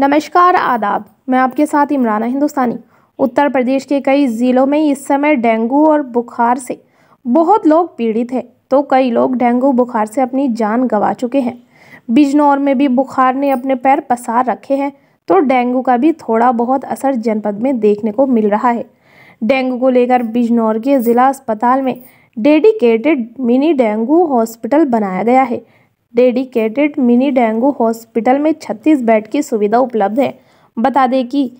नमस्कार आदाब, मैं आपके साथ इमराना हिंदुस्तानी। उत्तर प्रदेश के कई ज़िलों में इस समय डेंगू और बुखार से बहुत लोग पीड़ित हैं, तो कई लोग डेंगू बुखार से अपनी जान गंवा चुके हैं। बिजनौर में भी बुखार ने अपने पैर पसार रखे हैं, तो डेंगू का भी थोड़ा बहुत असर जनपद में देखने को मिल रहा है। डेंगू को लेकर बिजनौर के ज़िला अस्पताल में डेडिकेटेड मिनी डेंगू हॉस्पिटल बनाया गया है। डेडिकेटेड मिनी डेंगू हॉस्पिटल में 36 बेड की सुविधा उपलब्ध है। बता दें कि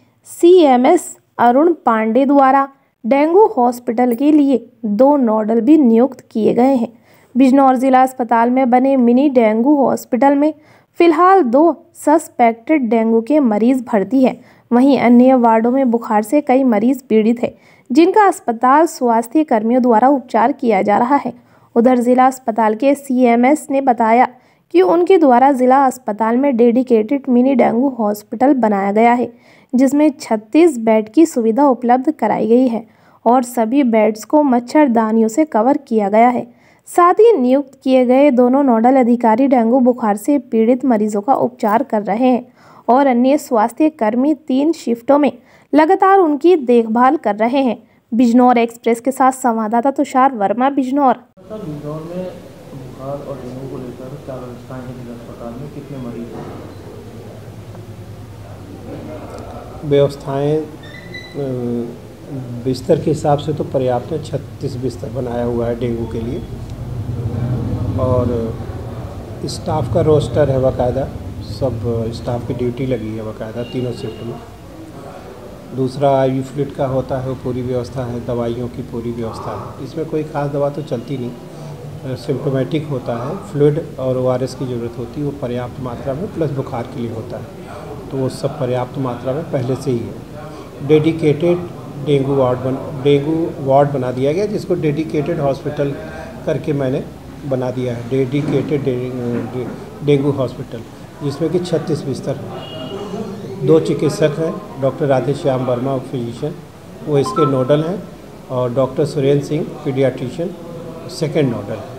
सीएमएस अरुण पांडे द्वारा डेंगू हॉस्पिटल के लिए 2 नोडल भी नियुक्त किए गए हैं। बिजनौर जिला अस्पताल में बने मिनी डेंगू हॉस्पिटल में फिलहाल 2 सस्पेक्टेड डेंगू के मरीज भर्ती हैं। वहीं अन्य वार्डों में बुखार से कई मरीज पीड़ित हैं, जिनका अस्पताल स्वास्थ्य कर्मियों द्वारा उपचार किया जा रहा है। उधर जिला अस्पताल के सीएमएस ने बताया कि उनके द्वारा ज़िला अस्पताल में डेडिकेटेड मिनी डेंगू हॉस्पिटल बनाया गया है, जिसमें 36 बेड की सुविधा उपलब्ध कराई गई है और सभी बेड्स को मच्छरदानियों से कवर किया गया है। साथ ही नियुक्त किए गए दोनों नोडल अधिकारी डेंगू बुखार से पीड़ित मरीजों का उपचार कर रहे हैं और अन्य स्वास्थ्य कर्मी 3 शिफ्टों में लगातार उनकी देखभाल कर रहे हैं। बिजनौर एक्सप्रेस के साथ संवाददाता तुषार वर्मा, बिजनौर। बिजनौर में बुखार और डेंगू को लेकर क्या व्यवस्थाएं हैं जिला अस्पताल में, कितने मरीज हैं? व्यवस्थाएं बिस्तर के हिसाब से तो पर्याप्त है। 36 बिस्तर बनाया हुआ है डेंगू के लिए और स्टाफ का रोस्टर है बाकायदा, सब स्टाफ की ड्यूटी लगी है बाकायदा तीनों शिफ्ट में। दूसरा आईवी फ्लूइड का होता है, वो पूरी व्यवस्था है, दवाइयों की पूरी व्यवस्था है। इसमें कोई खास दवा तो चलती नहीं, सिम्टोमेटिक होता है फ्लूइड और ओआरएस की ज़रूरत होती है, वो पर्याप्त मात्रा में प्लस बुखार के लिए होता है, तो वो सब पर्याप्त मात्रा में पहले से ही है। डेडिकेटेड डेंगू वार्ड बना दिया गया, जिसको डेडिकेटेड हॉस्पिटल करके मैंने बना दिया है। डेडिकेटेड डेंगू हॉस्पिटल जिसमें कि 36 बिस्तर हैं। 2 चिकित्सक हैं, डॉक्टर राधेश्याम वर्मा फिजिशियन, वो इसके नोडल हैं, और doctor Surendra Singh paediatrician second nodal है।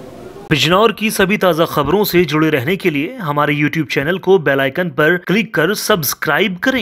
बिजनौर की सभी ताज़ा खबरों से जुड़े रहने के लिए हमारे YouTube चैनल को बेल आइकन पर क्लिक कर सब्सक्राइब करें।